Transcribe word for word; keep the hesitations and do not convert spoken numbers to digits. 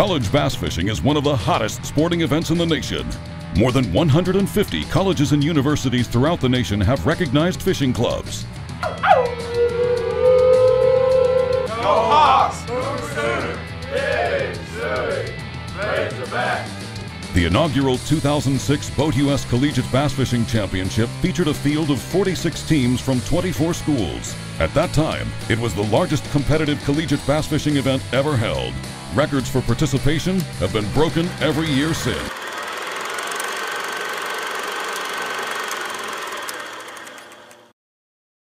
College bass fishing is one of the hottest sporting events in the nation. More than one hundred fifty colleges and universities throughout the nation have recognized fishing clubs. Go Hawks! Move sooner! Yay, Surrey! Raise the back! The inaugural two thousand six BoatUS Collegiate Bass Fishing Championship featured a field of forty-six teams from twenty-four schools. At that time, it was the largest competitive collegiate bass fishing event ever held. Records for participation have been broken every year since.